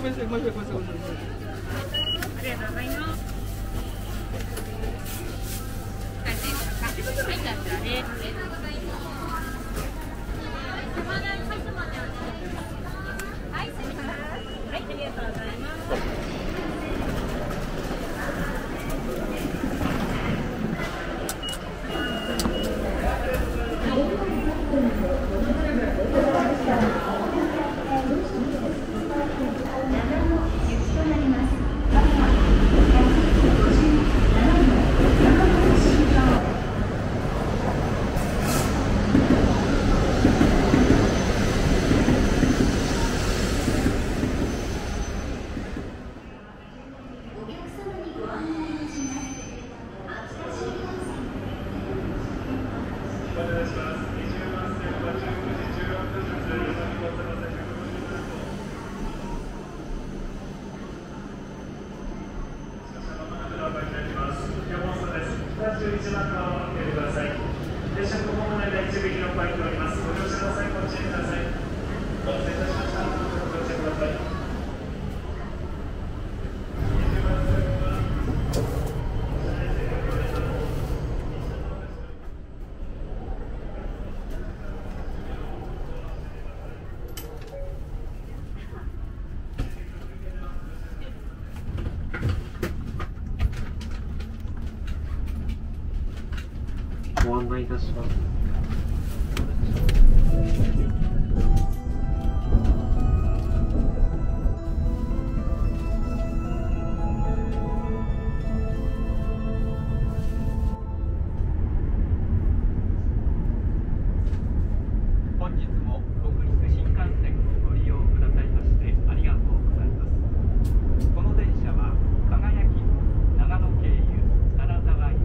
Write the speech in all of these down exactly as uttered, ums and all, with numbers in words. ご案内いたします。本日も北陸新幹線をご利用くださいましてありがとうございます。この電車は輝き、長野経由金沢行き。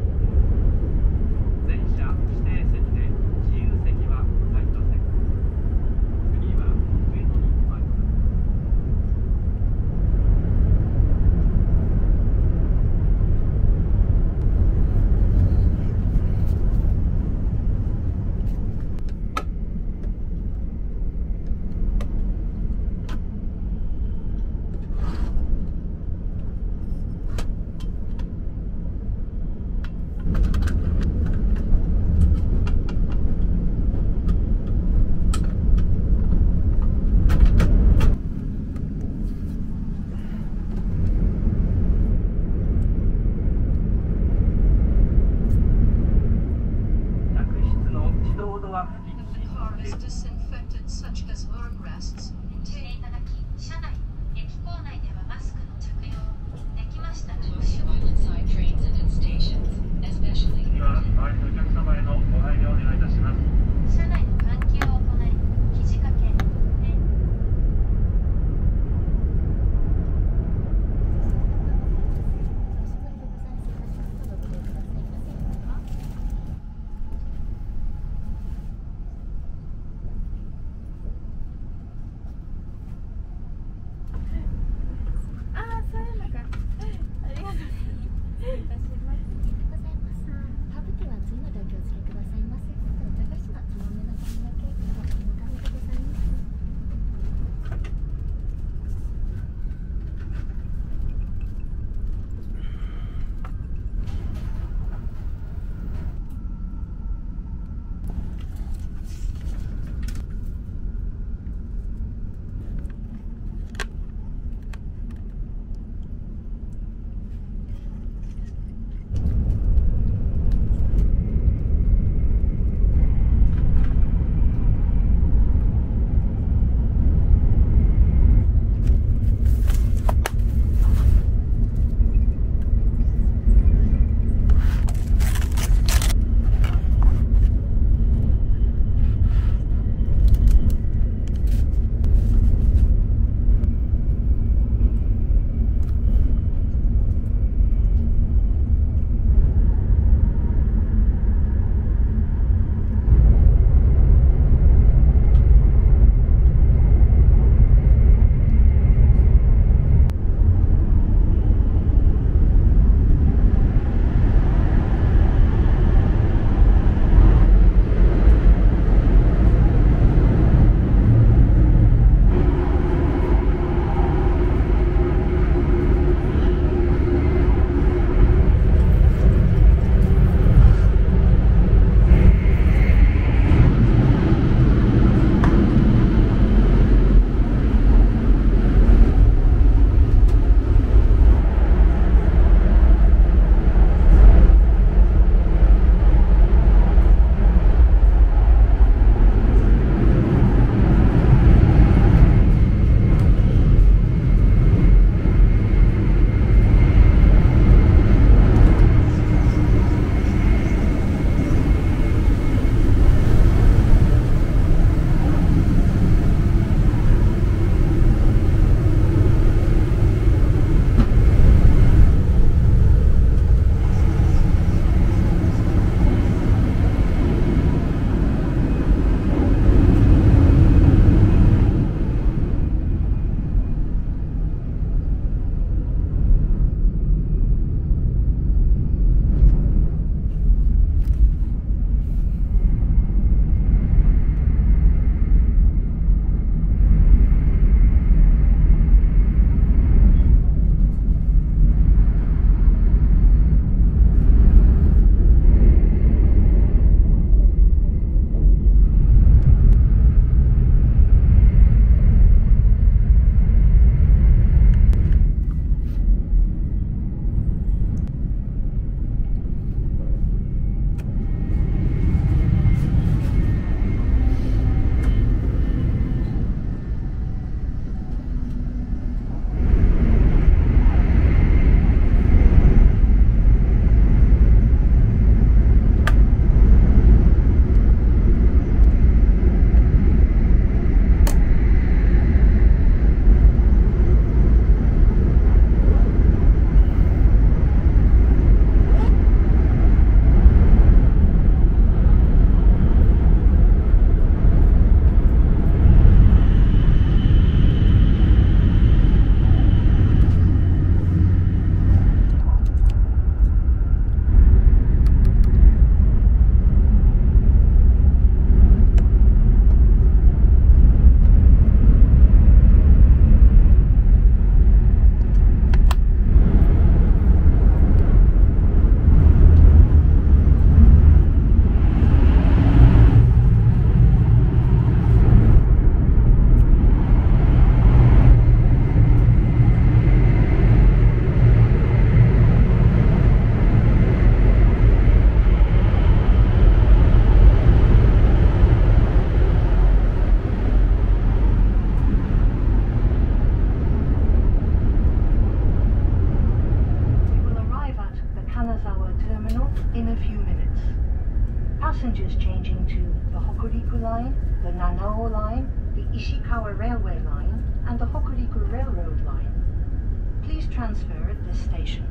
passengers changing to the Hokuriku Line, the Nanao Line, the Ishikawa Railway Line, and the Hokuriku Railroad Line. Please transfer at this station.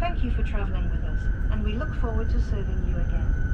Thank you for traveling with us, and we look forward to serving you again.